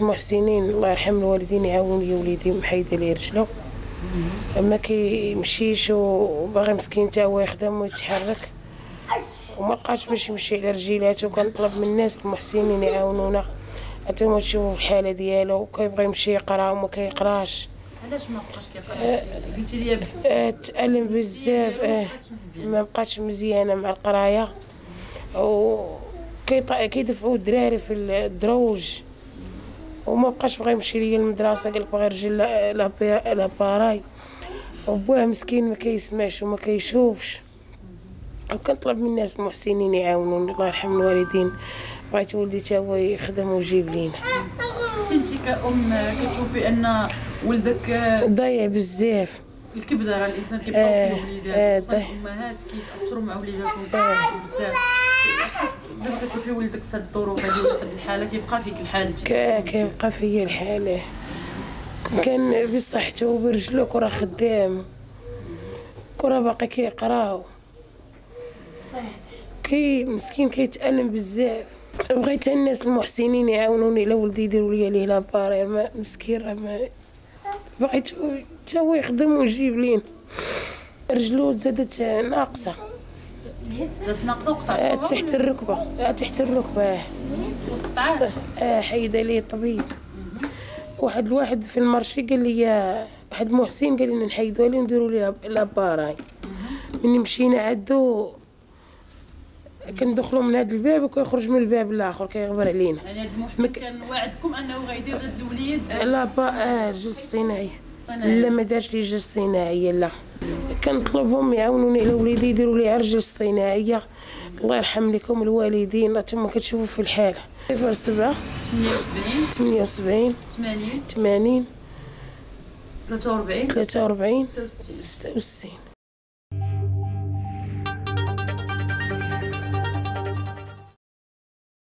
المحسنين الله يرحم الوالدين يعاون لي وليدي محيده ليه رجله ما كيمشيش وباغي مسكين حتى هو يخدم ويتحرك وما لقاش باش يمشي على رجيلاته. كنطلب من الناس المحسنين يعاونونا حتى هما تشوفوا الحاله ديالو وكيبغي يمشي يقرا وما كيقراش. علاش ما بقاش كيقرا؟ قلتي لي تألم بزاف ما بقاش مزيانه مع القرايه كيدفعوا الدراري في الدروج وما بقاش بغا يمشي ليا المدرسه قال لك بغا يرجع لاباراي وبواه مسكين ما كيسمعش وما كيشوفش. وكنطلب من الناس المحسنين يعاونوني الله يرحم الوالدين. بغيت ولدي تا هو يخدم ويجيب لينا. اختي انت كأم كتشوفي ان ولدك ضايع بزاف؟ الكبده راه الانسان كيبقاو فيه وليدات الامهات كيتاثروا مع وليداتهم بزاف. دابا كتشوفي ولدك في هاد الظروف هادي وفي هاد الحاله كيبقى فيك الحال؟ كيبقى فيا الحال. كان بصحته وبرجلو كرة خدام كرة باقي كيقراو مسكين كيتألم بزاف. بغيت الناس المحسنين يعاونوني لا ولدي يديروا لي لاباري مسكين راه بغيت حتى هو يخدم ويجيب لينا. رجلو زادت ناقصه تحت الركبه وقطعات حيده ليه الطبيب. واحد الواحد في المارشي قال لي واحد محسن قال لنا نحيدوها ليه ونديروا ليه لاباراي. ملي مشينا عدو كندخلوا من هذا الباب وكيخرج من الباب الاخر كيغبر علينا. يعني هذا المحسن كان وعدكم انه غيدير هذا الوليد لابا الرجل الصناعي؟ لا ما دارش لي الرجل الصناعيه لا. كنطلبهم يعاونوني على وليدي يديروا لي عرجه الصناعيه. الله يرحم لكم الوالدين انتم كتشوفوا في الحاله. 07 78 80 80 43 43 66 66